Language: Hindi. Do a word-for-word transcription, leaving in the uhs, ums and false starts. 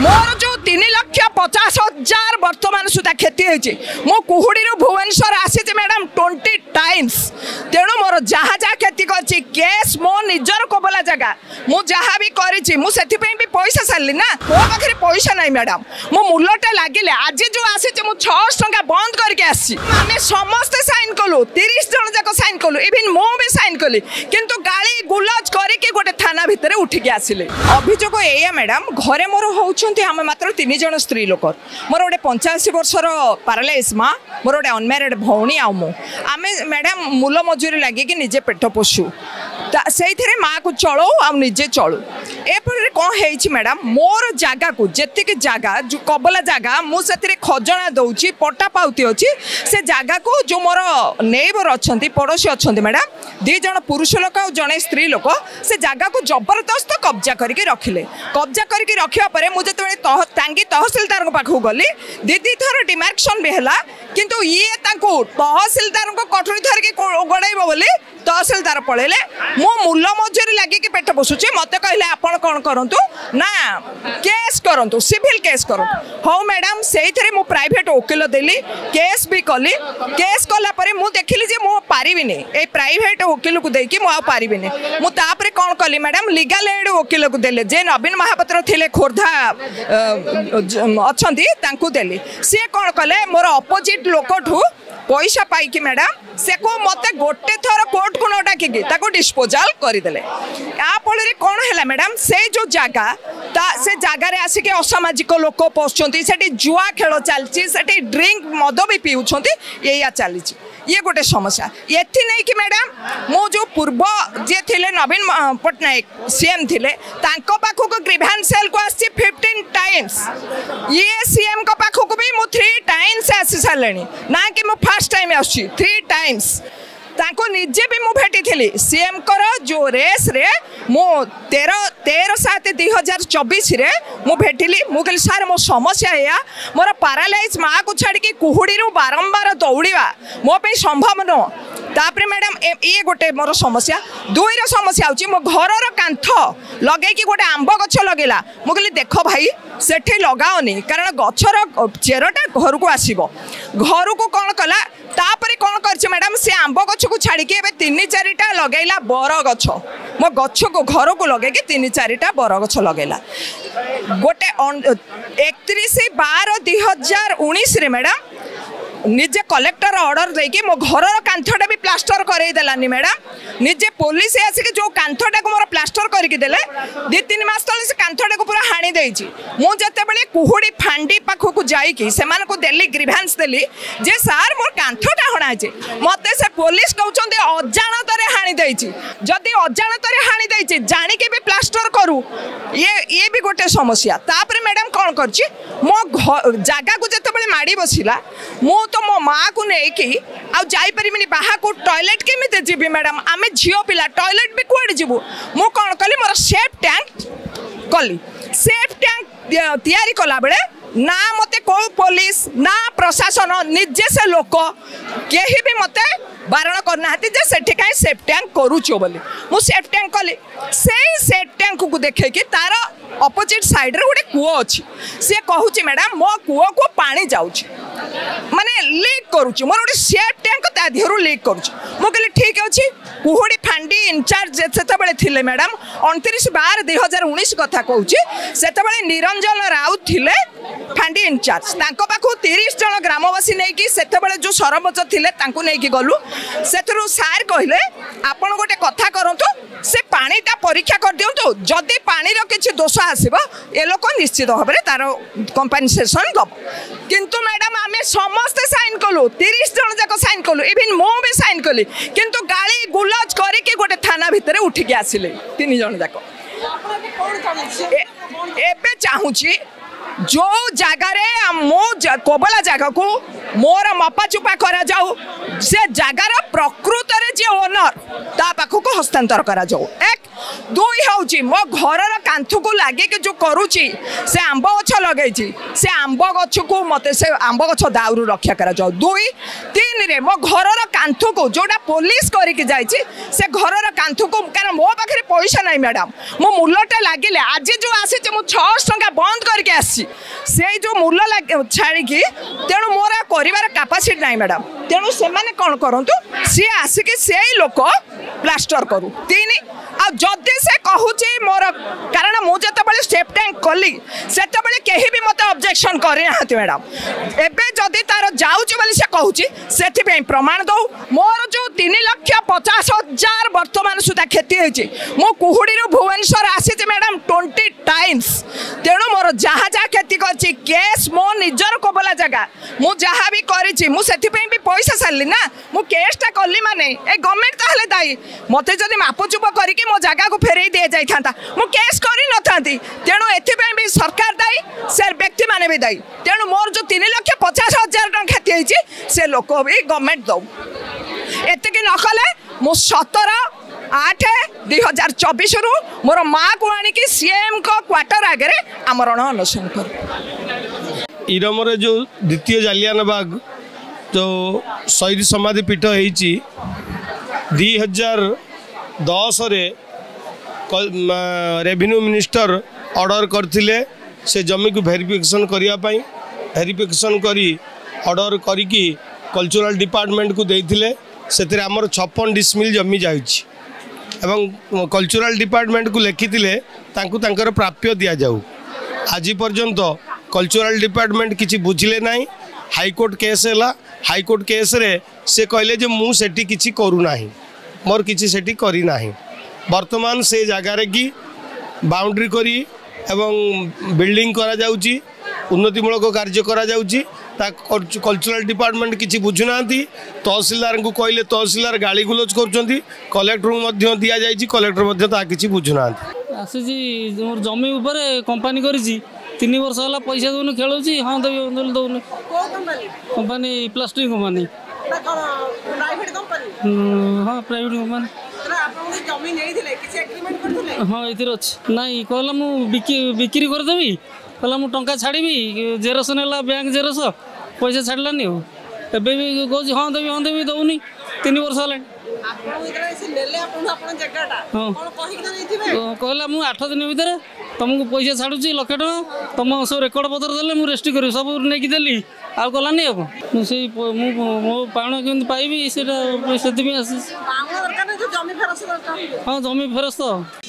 मोर जो तीन लक्ष पचास हजार बर्तमान सुधा क्षति होती मो कुहुड़ी भुवनेश्वर आसी मैडम ट्वेंटी टाइम्स तेणु मोर जहाँ जहाँ क्षति कर केस मो निजर कोबला जगह मुझा भी करें पैसा सारे ना मो पाखे पैसा ना मैडम मो मूलटे लगे आज जो आसी छश टा बंद करके समस्ते सैन कलु तीस जन जाक सैन कलु इवन मु भी सैन कली कितु गाड़ी गुलाज करके गोटे थाना भितर उठिक आसिले अभियोग एया मैडम घरे मोर हो आम मात्र तीन जन स्त्री लोक मोर गोटे पंचाशी वर्षर पारालाइज माँ मोर गोटे अनम्यारिड भौणी आउ मु आमे मैडम मूल मजूरी लगे कि निजे पेट पोषु से माँ को चलाऊ आ निजे चलू एपर कौन है मैडम मोर जगह को जैसे जगह जो कबला जगह मुझे खजना दौर पट्टा पाउती अच्छी से जगह को जो मोर नेबर अच्छा पड़ोशी अच्छा मैडम दीज पुरुष लोक आ जड़े स्त्री लोक से जगह को जबरदस्त कब्जा करके रखिले कब्जा करके रखापर मुझे तह टांगी तहसिलदार पाखु गली दीदी थर डिमार्केसन भी है किंतु ये तहसिलदार कटुरी धरिकी गड़ब बोली तहसिलदार पलैले मो मूल मजूरी लगे कि पेट पोषुचे मत कहले आपण कौन करूँ ना केस करूँ सिविल केस करूँ हाँ मैडम से प्राइवेट वकिल देली केस भी कली केस कलापर मुझे देखिली जे मो पारिबिनी ए प्राइवेट वकिल को देकी मो आ पारिबिनी मुझे कौन कली मैडम लीगल एड वकिल को देले जे नवीन महापात्र थिले खोर्धा अच्छा देली सी कौन कले मोर अपोजिट लोकठू पैसा पाई मैडम से को मत गोटे थर कोर्ट को न डाकिकी ताको डिस्पोजाल करदेले या फल कौन है मैडम से जो जगह से जगार आसिक असामाजिक लोक पशुंट से जुआ खेल चलती से ड्रिंक मद भी पीछे या चली ये गोटे समस्या ये नहीं कि मैडम मो जो पूर्व जे थे नवीन पटनायक सीएम थिले तांको पाखु को ग्रीवेंसेल को आसी फिफ्टीन टाइम्स ये सीएम को पाखु को भी मु थ्री टाइम्स आसी सारे ना कि मु फर्स्ट टाइम आसी थ्री टाइम्स तांको निजे भी मु भेटी थिली सीएम कर जो रेस रे मु तेरह तेरह सात दुई हजार चौबीस मु भेटिली मु कहली सार मो समस्या या मोर पारालाइज माँ को छाड़ी कुहुड़ी बारंबार दौड़ा मोप संभव नुह तापर मैडम ये गोटे मोर समस्या दुईर समस्या होची मो घरर कांथ लगे कि गोटे आंब गछ लगेला मु कहली देख भाई सेठी लगाओनी कारण गछर चेरटा घर को आसीबो घर को कौन कला तापर कौन करछे मैडम से आंब गछ को छाड़ी के एबे तीन चारिटा लगेला बर गछ मो गछ को घर को लगे कि तीन चारिटा बर गछ लगेला गोटे इकतीस बारह दुई हजार उन्नीस रे मैडम निजे कलेक्टर ऑर्डर देके मो घर कांथटा भी प्लास्टर करई देलानी मैडम निजे पुलिस आसिक जो कांथटा को मोर प्लास्टर करके देले दि तीन मास तले से कांथटा को पूरा हाणी देइची मु जते बेले कुहुड़ी फांडी पाखो को जाई की समान को देली ग्रीवेंस देली जे सर मोर कांथटा हणा जे मते से पुलिस कहउचंदे अजाणत रे हाणी देइची जदी अजाणत रे हाणी देइची जानि के भी प्लास्टर करू ये ये भी गोटे समस्या तापर मैडम कोन करची मो जागा को जते बेले माडी बसिला मु तो मो माँ को लेकिन आईपरिनी बाहर को टॉयलेट केमी जी मैडम आम झील पिला टॉयलेट भी कौटे जीव मु कौन कली मोर सेफ टैंक कली सेफ टैंक तैयारी कला बेले ना मते को पुलिस ना प्रशासन निजे से लोक कहीं भी मते बारण करना जे सेठी कहीं सेफ टैंक करूचो बोली मु सेफ टैंक कली से सेफ टैंक को देखे कि तार अपोजिट साइड रे गोटे कूओ अच्छी सी कहूँ मैडम मो कूओ को पानी जाऊँच माने लीक करुच्ची मोर गोटे सेफ टैंक ता देहरु लीक करुच्ची मु कहली ठीक अछि कुहुड़ी फांडी इंचार्ज सेते बेले थिले मैडम उनतीस बारह दुई हजार उन्नीस कथा कहउची सेते बेले निरंजन राउत थिले फांडी इंचार्ज तांको पाखो तीस जन ग्रामवासी नै कि सेते बेले जो सरपंच थिले तांको नै कि गलु सेतरु सार कहले आपण गोटे कथा करंतु से पानीटा परीक्षा कर दियंतु जदी पानी रो किछि दोष आसीबो ए लोक निश्चित होबरे तार कंपनसेशन दब किंतु मैडम आमे समस्त साइन कलु तीस जन जाक साइन कलु इवन मो भी साइन कली किंतु गाली गुलाज करके गोटे थाना भितर उठिक आसिले तीन जन जाक एबे चाहूची जो जगह रे मो कोबला जगह को मोर मपाचुपा करा जाऊ से जगार प्रकृत रे जे ओनर ता पाखु को हस्तांतर करा जाऊ एक दुई हूँ मो घर कांथु को लगे कि जो करुच्ची से आंब गछ लगे से आंब गछ को मत से आंब गछ दाउरू रक्षा कर दुई तीन रे मो घर कांथु को जोड़ा पुलिस करके जाइए से घर कांथु को कारण मो पाखे पैसा ना मैडम मो मूलटा लगे आज जो आसी छश टा बंद करके आसी से जो मूल छाड़ी तेणु मोर कर कैपेसिटी ना मैडम तेणु से मैंने कौन करूँ सी आसिक से लोक प्लास्टर करू तीन आदि से कहूँ मोर कारण मुझे स्टेप टैंक कली से कहीं भी मत ऑब्जेक्शन करना मैडम एवं जदि तार जाऊँगी प्रमाण दो मोर जो तीन लक्ष पचास हजार बर्तमान सुधा क्षति होती मो कुहुड़ी भुवनेश्वर आसी मैडम ट्वेंटी टाइम्स तेणु मोर जहाँ जहाँ क्षति करछि केस मो निजर कोबला जगह मु जहाँ भी करी भी पैसा सारे ना मु केसटा कली माने ए गवर्नमेंट ताहले दाई मते जदि मापचुप करिके मो जगह को फेरई दे जाई थांता मु केस करी न थांती तेणु एथिपई भी सरकार दाई सर व्यक्ति माने भी दाई तेणु मोर जो तीन लाख पचास हजार टंका क्षति होइछि से लोक भी गवर्नमेंट दो एते कि न कले मु सत्रह आठ दुई हजार चौबीस रु मोर माँ को आणिकी सीएम को क्वार्टर आगे आमरण अनशन कर इरमरे जो द्वितीय जालियानवाग तो शहीद समाधि पीठ होती दुई हजार दस रेवेन्यू मिनिस्टर ऑर्डर करथिले से जमी को वेरिफिकेशन करने वेरिफिकेशन करी ऑर्डर करके कल्चरल डिपार्टमेंट को देथिले से आमर छप्पन डिसमिल जमी जा एवं कल्चरल डिपार्टमेंट को लिखी तांकर प्राप्य दिया जाऊ आज पर्यंत कल्चरल डिपार्टमेंट किसी बुझिले ना हाईकोर्ट केस है हाईकोर्ट केस रे से कहले जे मु सेठी किसी करूना मोर किसी सेठी करना बर्तमान से जगार कि बाउंड्री करी एवं बिल्डिंग करा जाउची उन्नतिमूलक कार्य करा जाउची कल्चरल डिपार्टमेंट किसी बुझुना तहसीलदार को कहले तहसीलदार गाली गुलोज कर कलेक्टर को दि जाए कलेक्टर किसी बुझुना आसी जमी उपर कंपानी करी तीन वर्ष है पैसा दौन खेलुची हाँ देवी दौन कंपानी प्लास्टिक कंपानी हाँ प्राइवेट कंपानी हाँ ये नाई कहला मुझे बिक्री करदेवी कहला मुझे टंका छाड़ी जेरस ना बैंक जेरस पैसा छाड़लानी एबे भी कह हाँ देवी हाँ देवी दौनी तीन वर्ष है हाँ कहला मुझे आठ दिन भितर तुमको पैसा छाड़ुची लक्ष टका तुम सब रेकर्ड पत्र दे मुझे रेस्ट करी सब नहीं देली आउ कलानी अब मुझे मो पाण के पाइबी से हाँ जमी फेरस्त।